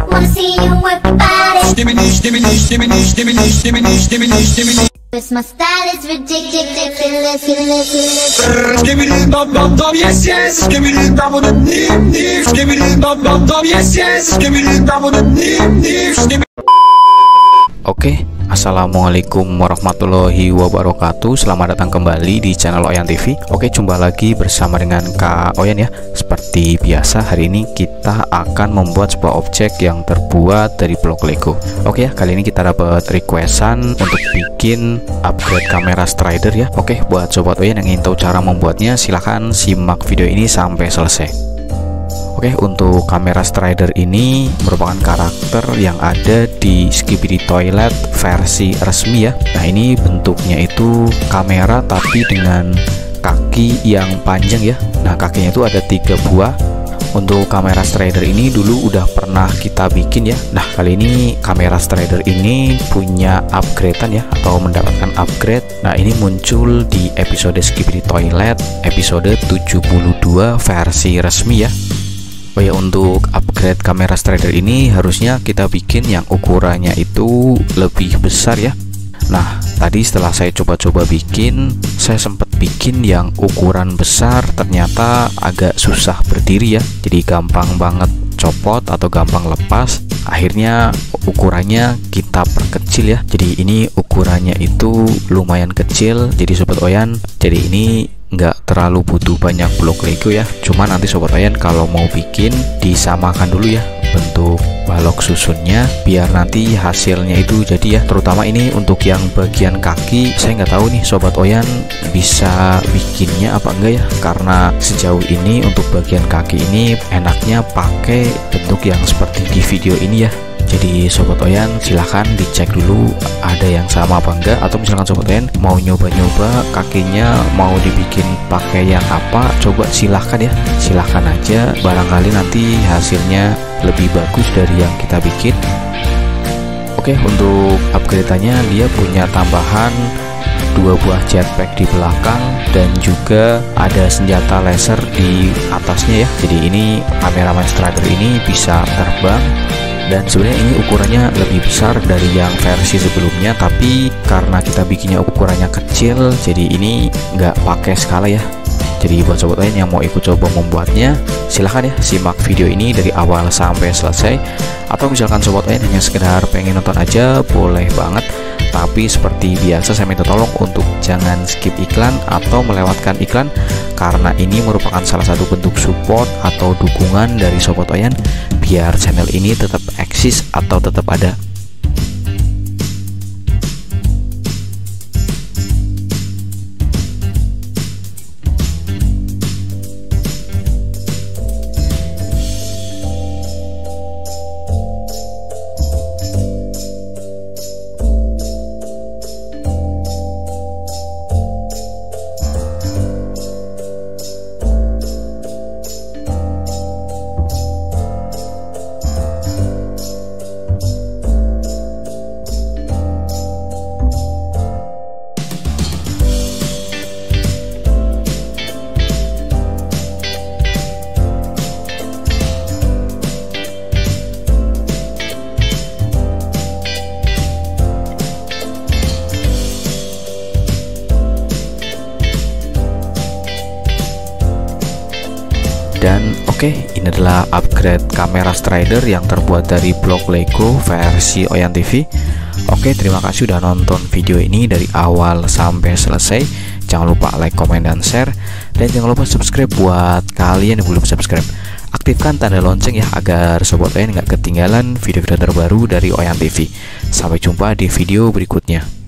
Wanna see you work your body. Skibidi, skibidi, skibidi, skibidi, skibidi, skibidi, skibidi. Cause my style is ridiculous, skibidi, dum dum dum, yes yes. Skibidi, dum on the nip nip. Skibidi, dum dum dum, yes yes. Skibidi, dum on the nip nip. Oke, assalamualaikum warahmatullahi wabarakatuh. Selamat datang kembali di channel Oyyan TV. Oke, jumpa lagi bersama dengan Kak Oyyan ya. Seperti biasa, hari ini kita akan membuat sebuah objek yang terbuat dari blok Lego. Oke ya, kali ini kita dapat requestan untuk bikin upgrade kamera Strider ya. Oke, buat sobat Oyyan yang ingin tahu cara membuatnya, silahkan simak video ini sampai selesai. Oke, untuk kamera Strider ini merupakan karakter yang ada di Skibidi Toilet versi resmi ya. Nah, ini bentuknya itu kamera tapi dengan kaki yang panjang ya. Nah, kakinya itu ada 3 buah. Untuk kamera Strider ini dulu udah pernah kita bikin ya. Nah, kali ini kamera Strider ini punya upgradean ya, atau mendapatkan upgrade. Nah, ini muncul di episode Skibidi Toilet episode 72 versi resmi ya. Oh ya, untuk upgrade kamera Strider ini harusnya kita bikin yang ukurannya itu lebih besar ya. Nah, tadi setelah saya coba-coba bikin, saya sempat bikin yang ukuran besar, ternyata agak susah berdiri ya. Jadi gampang banget copot atau gampang lepas. Akhirnya ukurannya kita perkecil ya. Jadi ini ukurannya itu lumayan kecil. Jadi sobat Oyyan, jadi ini nggak terlalu butuh banyak blok Lego ya. Cuma nanti sobat Oyyan kalau mau bikin disamakan dulu ya bentuk balok susunnya, biar nanti hasilnya itu jadi ya. Terutama ini untuk yang bagian kaki, saya nggak tahu nih sobat Oyyan bisa bikinnya apa enggak ya, karena sejauh ini untuk bagian kaki ini enaknya pakai bentuk yang seperti di video ini ya. Jadi sobat Oyyan silahkan dicek dulu ada yang sama apa enggak, atau misalkan sobat Oyyan mau nyoba-nyoba kakinya mau dibikin pakai yang apa, coba silahkan ya, silahkan aja, barangkali nanti hasilnya lebih bagus dari yang kita bikin. Oke, untuk upgrade-nya dia punya tambahan 2 buah jetpack di belakang dan juga ada senjata laser di atasnya ya. Jadi ini Cameraman Strider ini bisa terbang. Dan sebenarnya ini ukurannya lebih besar dari yang versi sebelumnya, tapi karena kita bikinnya ukurannya kecil, jadi ini nggak pakai skala ya. Jadi buat sobat lain yang mau ikut coba membuatnya, silahkan ya simak video ini dari awal sampai selesai. Atau misalkan sobat lain hanya sekedar pengen nonton aja, boleh banget. Tapi seperti biasa saya minta tolong untuk jangan skip iklan atau melewatkan iklan, karena ini merupakan salah satu bentuk support atau dukungan dari sobat Oyyan biar channel ini tetap eksis atau tetap ada. Dan oke, ini adalah upgrade kamera Strider yang terbuat dari blok Lego versi Oyyan TV. Oke, terima kasih udah nonton video ini dari awal sampai selesai. Jangan lupa like, comment, dan share. Dan jangan lupa subscribe buat kalian yang belum subscribe. Aktifkan tanda lonceng ya, agar sobat Oyyan nggak ketinggalan video-video terbaru dari Oyyan TV. Sampai jumpa di video berikutnya.